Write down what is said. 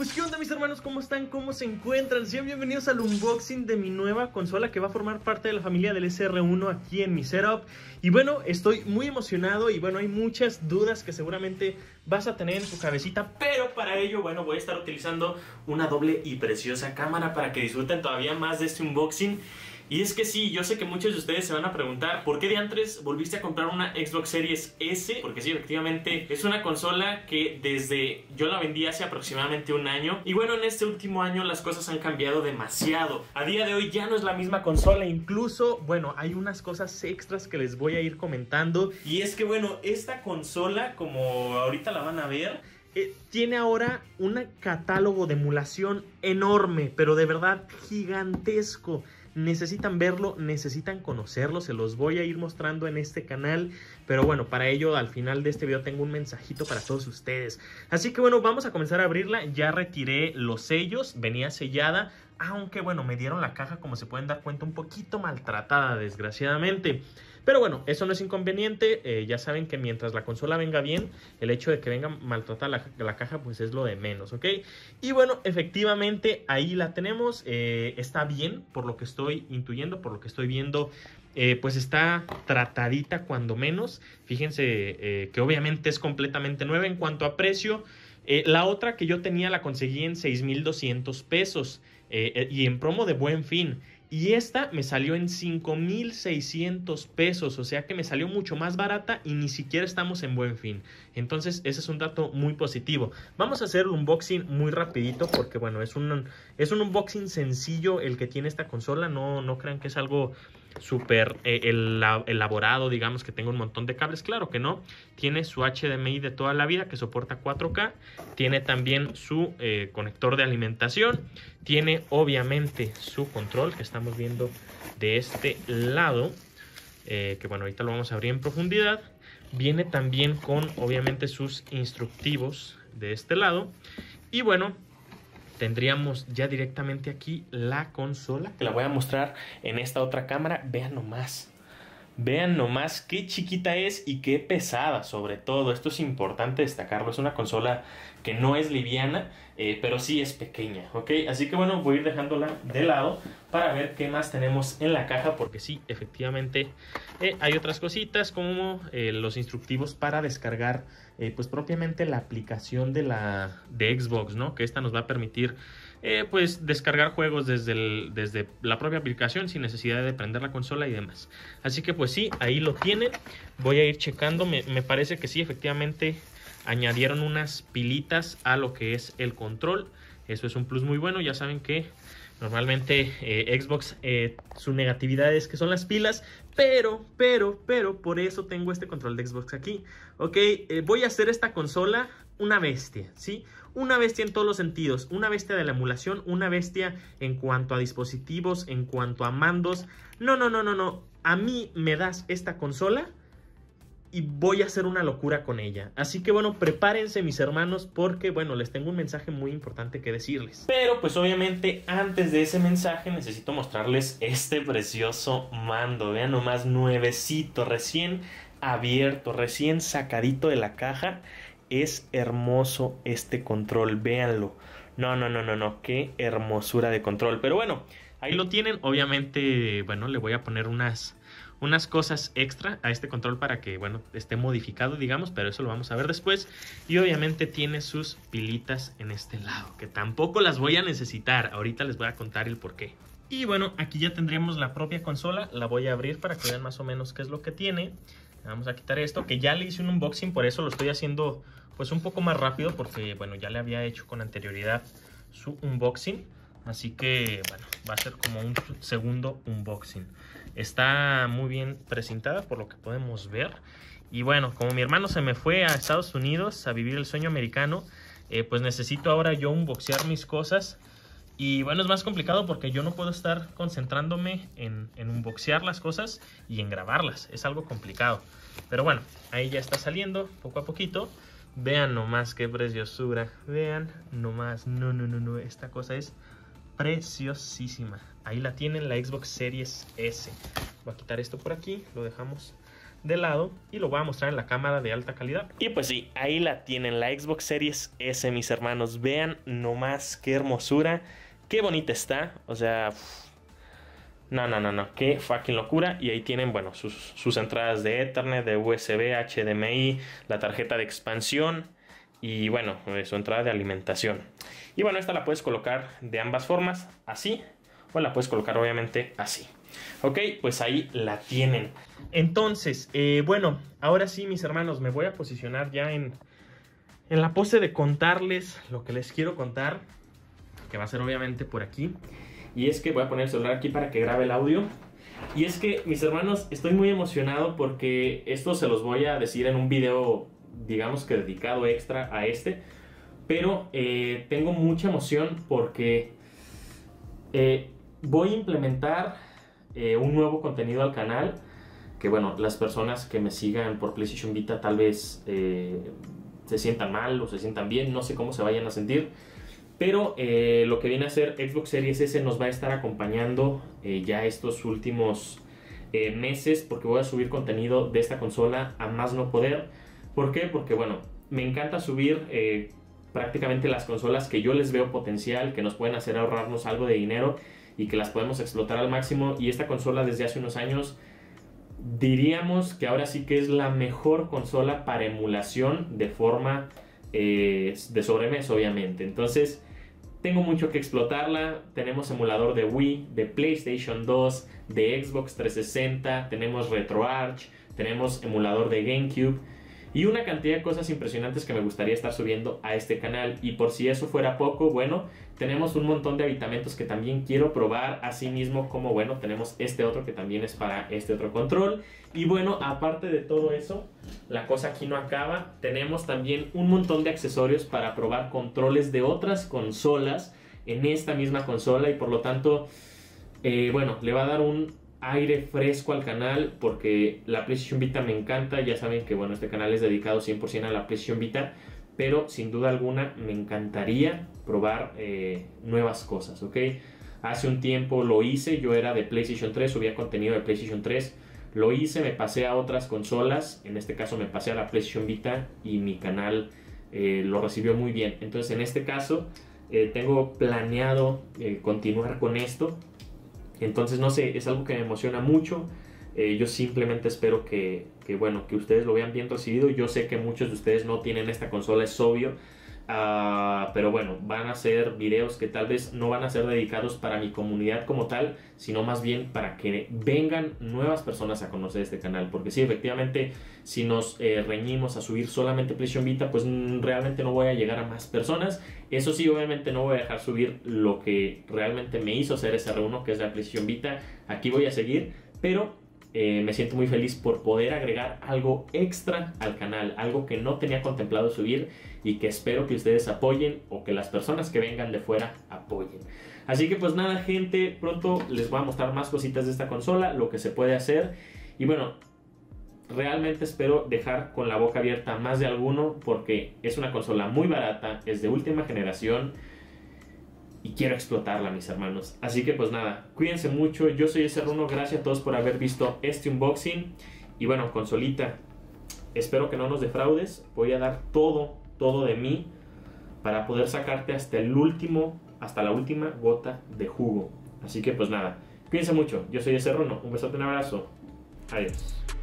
Pues qué onda mis hermanos, ¿cómo están? ¿Cómo se encuentran? Sean bienvenidos al unboxing de mi nueva consola que va a formar parte de la familia del SR1 aquí en mi setup. Y bueno, estoy muy emocionado y bueno, hay muchas dudas que seguramente vas a tener en tu cabecita. Pero para ello, bueno, voy a estar utilizando una doble y preciosa cámara para que disfruten todavía más de este unboxing. Y es que sí, yo sé que muchos de ustedes se van a preguntar ¿por qué diantres volviste a comprar una Xbox Series S? Porque sí, efectivamente es una consola que desde yo la vendí hace aproximadamente un año. Y bueno, en este último año las cosas han cambiado demasiado. A día de hoy ya no es la misma consola. Incluso, bueno, hay unas cosas extras que les voy a ir comentando. Y es que bueno, esta consola, como ahorita la van a ver, tiene ahora un catálogo de emulación enorme, pero de verdad gigantesco. Necesitan verlo, necesitan conocerlo, se los voy a ir mostrando en este canal. Pero bueno, para ello al final de este video tengo un mensajito para todos ustedes. Así que bueno, vamos a comenzar a abrirla. Ya retiré los sellos, venía sellada, aunque bueno, me dieron la caja, como se pueden dar cuenta, un poquito maltratada desgraciadamente. Pero bueno, eso no es inconveniente, ya saben que mientras la consola venga bien, el hecho de que venga maltratada la caja pues es lo de menos, ¿ok? Y bueno, efectivamente ahí la tenemos, está bien, por lo que estoy intuyendo, por lo que estoy viendo, pues está tratadita cuando menos. Fíjense que obviamente es completamente nueva en cuanto a precio. La otra que yo tenía la conseguí en 6,200 pesos y en promo de Buen Fin. Y esta me salió en 5,600 pesos, o sea que me salió mucho más barata y ni siquiera estamos en Buen Fin. Entonces ese es un dato muy positivo. Vamos a hacer un unboxing muy rapidito porque bueno, es un unboxing sencillo el que tiene esta consola. No crean que es algo súper elaborado, digamos que tenga un montón de cables, claro que no. Tiene su HDMI de toda la vida que soporta 4K. Tiene también su conector de alimentación. Tiene obviamente su control que está viendo de este lado, que bueno, ahorita lo vamos a abrir en profundidad. Viene también con obviamente sus instructivos de este lado. Y bueno, tendríamos ya directamente aquí la consola, que la voy a mostrar en esta otra cámara. Vean nomás qué chiquita es y qué pesada sobre todo. Esto es importante destacarlo. Es una consola que no es liviana, pero sí es pequeña, ¿ok? Así que bueno, voy a ir dejándola de lado para ver qué más tenemos en la caja, porque sí, efectivamente hay otras cositas como los instructivos para descargar pues propiamente la aplicación de Xbox, ¿no? Que esta nos va a permitir pues descargar juegos desde la propia aplicación sin necesidad de prender la consola y demás. Así que pues sí, ahí lo tienen. Voy a ir checando, me parece que sí, efectivamente añadieron unas pilitas a lo que es el control. Eso es un plus muy bueno. Ya saben que normalmente Xbox, su negatividad es que son las pilas, pero por eso tengo este control de Xbox aquí, ok. Voy a hacer esta consola una bestia, ¿sí? Una bestia en todos los sentidos, una bestia de la emulación, una bestia en cuanto a dispositivos, en cuanto a mandos. No, a mí me das esta consola y voy a hacer una locura con ella. Así que bueno, prepárense mis hermanos, porque bueno, les tengo un mensaje muy importante que decirles. Pero pues obviamente antes de ese mensaje necesito mostrarles este precioso mando. Vean nomás, nuevecito, recién abierto, recién sacadito de la caja. Es hermoso este control, véanlo. No, qué hermosura de control. Pero bueno, ahí lo tienen. Obviamente, bueno, le voy a poner unas cosas extra a este control para que, bueno, esté modificado, digamos, pero eso lo vamos a ver después. Y obviamente tiene sus pilitas en este lado, que tampoco las voy a necesitar. Ahorita les voy a contar el porqué. Y bueno, aquí ya tendríamos la propia consola. La voy a abrir para que vean más o menos qué es lo que tiene. Vamos a quitar esto, que ya le hice un unboxing, por eso lo estoy haciendo pues un poco más rápido, porque bueno, ya le había hecho con anterioridad su unboxing. Así que bueno, va a ser como un segundo unboxing. Está muy bien presentada por lo que podemos ver. Y bueno, como mi hermano se me fue a Estados Unidos a vivir el sueño americano, pues necesito ahora yo unboxear mis cosas. Y bueno, es más complicado porque yo no puedo estar concentrándome en unboxear las cosas y en grabarlas. Es algo complicado. Pero bueno, ahí ya está saliendo poco a poquito. Vean nomás qué preciosura. Vean nomás. No. Esta cosa es preciosísima. Ahí la tienen, la Xbox Series S. Voy a quitar esto por aquí. Lo dejamos de lado y lo voy a mostrar en la cámara de alta calidad. Y pues sí, ahí la tienen, la Xbox Series S, mis hermanos. Vean nomás qué hermosura, qué bonita está, o sea... No, qué fucking locura. Y ahí tienen, bueno, sus entradas de Ethernet, de USB, HDMI, la tarjeta de expansión y, bueno, su entrada de alimentación. Y, bueno, esta la puedes colocar de ambas formas, así, o la puedes colocar, obviamente, así. Ok, pues ahí la tienen. Entonces, bueno, ahora sí, mis hermanos, me voy a posicionar ya en la pose de contarles lo que les quiero contar, que va a ser, obviamente, por aquí. Y es que voy a poner el celular aquí para que grabe el audio. Y es que, mis hermanos, estoy muy emocionado porque esto se los voy a decir en un video, digamos que dedicado extra a este. Pero tengo mucha emoción porque voy a implementar un nuevo contenido al canal. Que bueno, las personas que me sigan por PlayStation Vita tal vez se sientan mal o se sientan bien. No sé cómo se vayan a sentir. Pero lo que viene a ser Xbox Series S nos va a estar acompañando ya estos últimos meses, porque voy a subir contenido de esta consola a más no poder. ¿Por qué? Porque bueno, me encanta subir prácticamente las consolas que yo les veo potencial, que nos pueden hacer ahorrarnos algo de dinero y que las podemos explotar al máximo. Y esta consola desde hace unos años diríamos que ahora sí que es la mejor consola para emulación de forma de sobremesa, obviamente. Entonces... tengo mucho que explotarla. Tenemos emulador de Wii, de PlayStation 2, de Xbox 360, tenemos RetroArch, tenemos emulador de GameCube y una cantidad de cosas impresionantes que me gustaría estar subiendo a este canal. Y por si eso fuera poco, bueno, tenemos un montón de aditamentos que también quiero probar, así mismo como, bueno, tenemos este otro que también es para este otro control. Y bueno, aparte de todo eso, la cosa aquí no acaba. Tenemos también un montón de accesorios para probar controles de otras consolas en esta misma consola. Y por lo tanto, bueno, le va a dar un aire fresco al canal, porque la PlayStation Vita me encanta. Ya saben que bueno, este canal es dedicado 100% a la PlayStation Vita, pero sin duda alguna me encantaría probar nuevas cosas, ¿ok? Hace un tiempo lo hice, yo era de PlayStation 3, subía contenido de PlayStation 3, lo hice, me pasé a otras consolas, en este caso me pasé a la PlayStation Vita y mi canal lo recibió muy bien. Entonces en este caso tengo planeado continuar con esto. Entonces, no sé, es algo que me emociona mucho. Yo simplemente espero que, bueno, que ustedes lo vean bien recibido. Yo sé que muchos de ustedes no tienen esta consola, es obvio. Pero bueno, van a ser videos que tal vez no van a ser dedicados para mi comunidad como tal, sino más bien para que vengan nuevas personas a conocer este canal. Porque sí, efectivamente, si nos reñimos a subir solamente PlayStation Vita, pues realmente no voy a llegar a más personas. Eso sí, obviamente no voy a dejar subir lo que realmente me hizo ser SR1, que es la PlayStation Vita. Aquí voy a seguir, pero... me siento muy feliz por poder agregar algo extra al canal, algo que no tenía contemplado subir y que espero que ustedes apoyen o que las personas que vengan de fuera apoyen. Así que pues nada, gente, pronto les voy a mostrar más cositas de esta consola, lo que se puede hacer. Y bueno, realmente espero dejar con la boca abierta más de alguno, porque es una consola muy barata, es de última generación y quiero explotarla, mis hermanos. Así que pues nada, cuídense mucho. Yo soy SR1, gracias a todos por haber visto este unboxing. Y bueno, consolita, espero que no nos defraudes. Voy a dar todo de mí para poder sacarte hasta el último, hasta la última gota de jugo. Así que pues nada, cuídense mucho. Yo soy SR1, un besote, un abrazo. Adiós.